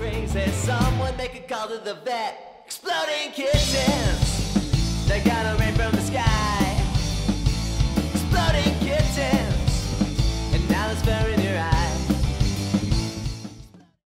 crazy. Someone make a call to the vet. Exploding kittens, they got a rain from the sky.